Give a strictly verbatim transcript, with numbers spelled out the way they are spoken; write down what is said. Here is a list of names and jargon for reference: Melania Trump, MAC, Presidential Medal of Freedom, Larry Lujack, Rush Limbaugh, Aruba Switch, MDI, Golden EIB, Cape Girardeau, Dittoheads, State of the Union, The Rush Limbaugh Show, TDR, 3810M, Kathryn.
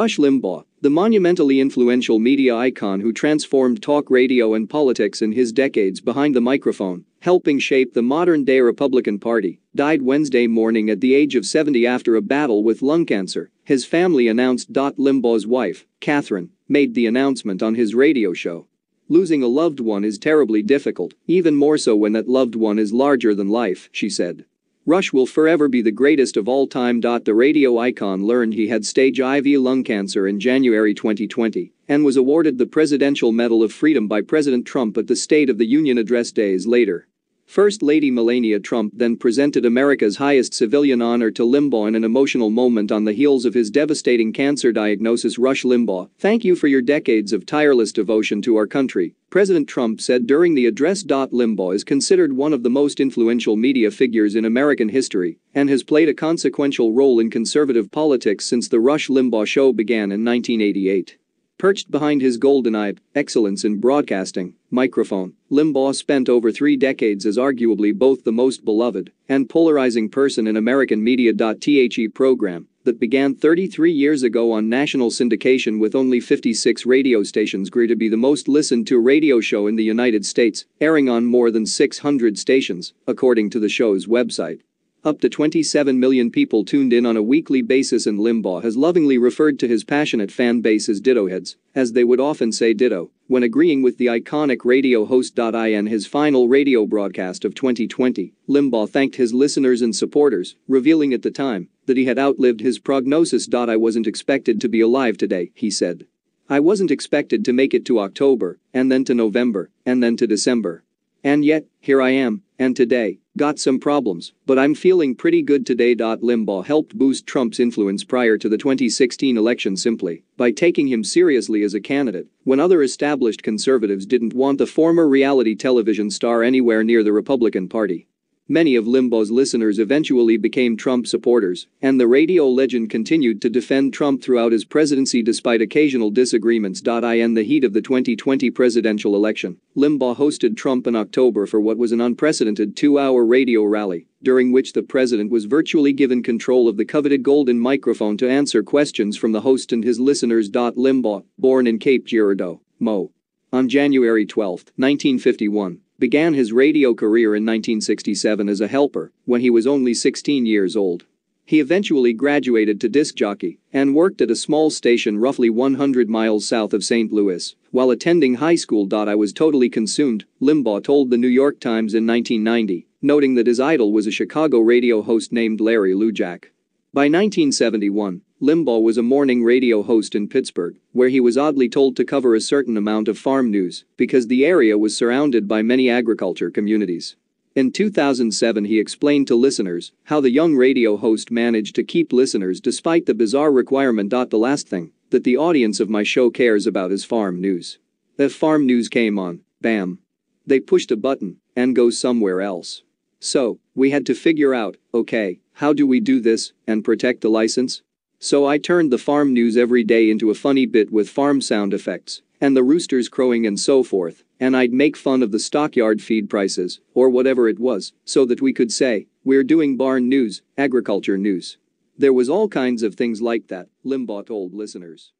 Rush Limbaugh, the monumentally influential media icon who transformed talk radio and politics in his decades behind the microphone, helping shape the modern-day Republican Party, died Wednesday morning at the age of seventy after a battle with lung cancer, his family announced. Limbaugh's wife, Kathryn, made the announcement on his radio show. "Losing a loved one is terribly difficult, even more so when that loved one is larger than life," she said. "Rush will forever be the greatest of all time." The radio icon learned he had stage four lung cancer in January twenty twenty and was awarded the Presidential Medal of Freedom by President Trump at the State of the Union address days later. First Lady Melania Trump then presented America's highest civilian honor to Limbaugh in an emotional moment on the heels of his devastating cancer diagnosis. "Rush Limbaugh, thank you for your decades of tireless devotion to our country," President Trump said during the address. Limbaugh is considered one of the most influential media figures in American history and has played a consequential role in conservative politics since The Rush Limbaugh Show began in nineteen eighty-eight. Perched behind his golden-eyed, excellence in broadcasting, microphone, Limbaugh spent over three decades as arguably both the most beloved and polarizing person in American media. The program that began thirty-three years ago on national syndication with only fifty-six radio stations grew to be the most listened-to radio show in the United States, airing on more than six hundred stations, according to the show's website. Up to twenty-seven million people tuned in on a weekly basis, and Limbaugh has lovingly referred to his passionate fan base as Dittoheads, as they would often say ditto when agreeing with the iconic radio host. In his final radio broadcast of twenty twenty, Limbaugh thanked his listeners and supporters, revealing at the time that he had outlived his prognosis. "I wasn't expected to be alive today," he said. "I wasn't expected to make it to October, and then to November, and then to December. And yet, here I am, and today, got some problems, but I'm feeling pretty good today." Limbaugh helped boost Trump's influence prior to the twenty sixteen election simply by taking him seriously as a candidate when other established conservatives didn't want the former reality television star anywhere near the Republican Party. Many of Limbaugh's listeners eventually became Trump supporters, and the radio legend continued to defend Trump throughout his presidency despite occasional disagreements. In the heat of the twenty twenty presidential election, Limbaugh hosted Trump in October for what was an unprecedented two-hour radio rally, during which the president was virtually given control of the coveted golden microphone to answer questions from the host and his listeners. Limbaugh, born in Cape Girardeau, Mo, on January twelfth, nineteen fifty-one, began his radio career in nineteen sixty-seven as a helper when he was only sixteen years old. He eventually graduated to disc jockey and worked at a small station roughly one hundred miles south of Saint Louis while attending high school. "I was totally consumed," Limbaugh told the New York Times in nineteen ninety, noting that his idol was a Chicago radio host named Larry Lujack. By nineteen seventy-one, Limbaugh was a morning radio host in Pittsburgh, where he was oddly told to cover a certain amount of farm news because the area was surrounded by many agriculture communities. In two thousand seven, he explained to listeners how the young radio host managed to keep listeners despite the bizarre requirement. "The last thing that the audience of my show cares about is farm news. If farm news came on, bam, they pushed a button and go somewhere else. So, we had to figure out, okay, how do we do this and protect the license? So I turned the farm news every day into a funny bit with farm sound effects and the roosters crowing and so forth, and I'd make fun of the stockyard feed prices or whatever it was so that we could say, we're doing barn news, agriculture news. There was all kinds of things like that," Limbaugh told listeners.